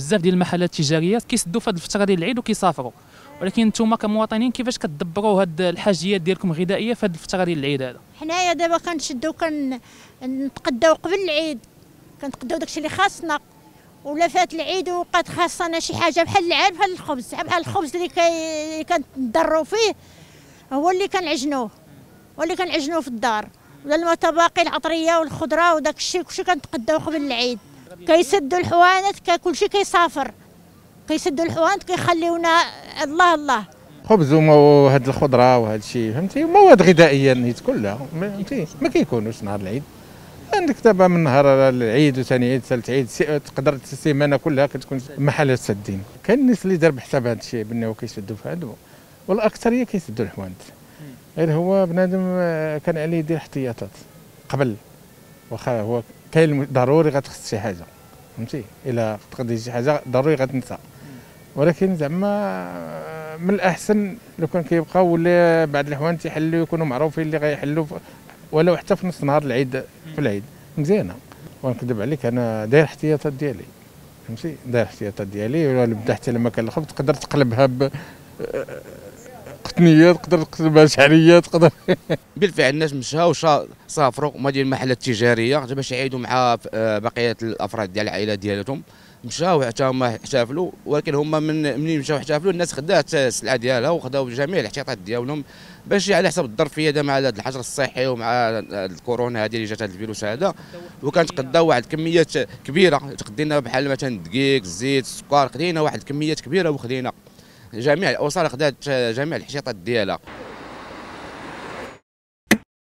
بزاف ديال المحلات التجاريه كيسدوا في هذه الفتره ديال العيد وكيسافروا، ولكن نتوما كمواطنين كيفاش كتدبروا هاد الحاجيات ديالكم الغذائيه في هذه الفتره ديال العيد هذا؟ حنايا دابا كنشدوا كنتقداو قبل العيد، كنتقداو داكشي اللي خاصنا، ولا فات العيد وبقات خاصنا شي حاجه بحال العاد بحال الخبز، بحال الخبز اللي كنضروا فيه هو اللي كنعجنوه في الدار، ولا المتباقي العطريه والخضره وداك الشيء كلشي كنتقداو قبل العيد. كيسدوا الحوانت، كلشي كيسافر، كيسدوا الحوانت كيخليونا الله الله. خبز وهاد الخضره وهاد الشيء فهمتي، مواد غذائيه نيت كلها فهمتي ما كيكونوش نهار العيد. عندك دابا من نهار العيد وثاني عيد ثالث عيد تقدر السيمانه كلها كتكون محلات سادين. كاين الناس اللي دار بحساب هاد الشيء بانه كيسدوا في هادو، والاكثريه كيسدوا الحوانت، غير هو بنادم كان عليه يدير احتياطات قبل، واخا هو كاين ضروري غتخص شي حاجه فهمتي، الا تقضي شي حاجه ضروري غتنسى، ولكن زعما من الاحسن لو كان كيبقاو ولا بعد الحوانت يحلوا يكونوا معروفين اللي غيحلوا ولو حتى في نص نهار العيد في العيد مزيانه. ونكذب عليك انا داير احتياطات ديالي فهمتي، داير احتياطات ديالي ولا بدا حتى لما كان الخبز تقدر تقلبها قطنيات، تقدر تقلبها شعريات، تقدر بالفعل الناس مشاو سافروا ما ديال المحلات التجاريه باش يعيدوا مع بقيه الافراد ديال العائله ديالتهم، مشاو حتى هما احتفلوا، ولكن هما منين مشاو احتفلوا الناس خدات السلعه ديالها وخداو جميع الاحتياطات ديالهم باش على حسب الظرفيه دابا مع هذا الحجر الصحي ومع الكورونا هذه اللي جات هذا الفيروس هذا، وكانت قداو واحد الكميات كبيره تقدينا بحال مثلا الدقيق الزيت السكر، خدينا واحد الكميات كبيره وخدينا جميع الاوصال خدات جميع الاحتياطات ديالها.